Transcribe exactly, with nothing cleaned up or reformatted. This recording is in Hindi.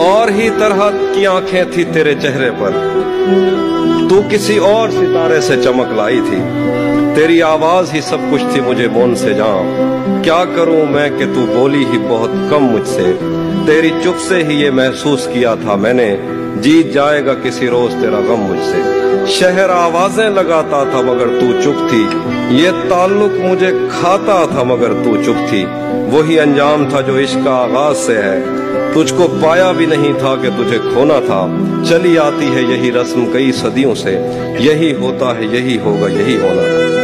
और ही तरह की आंखें थी तेरे चेहरे पर, तू किसी और सितारे से चमक लाई थी। तेरी आवाज ही सब कुछ थी मुझे मौन से जहां, क्या करूं मैं कि तू बोली ही बहुत कम मुझसे। तेरी चुप से ही ये महसूस किया था मैंने, जीत जाएगा किसी रोज तेरा गम मुझसे। शहर आवाजें लगाता था मगर तू चुप थी, ये ताल्लुक मुझे खाता था मगर तू चुप थी। वही अंजाम था जो इश्क का आगाज से है, तुझको पाया भी नहीं था कि तुझे खोना था। चली आती है यही रस्म कई सदियों से, यही होता है यही होगा यही होना।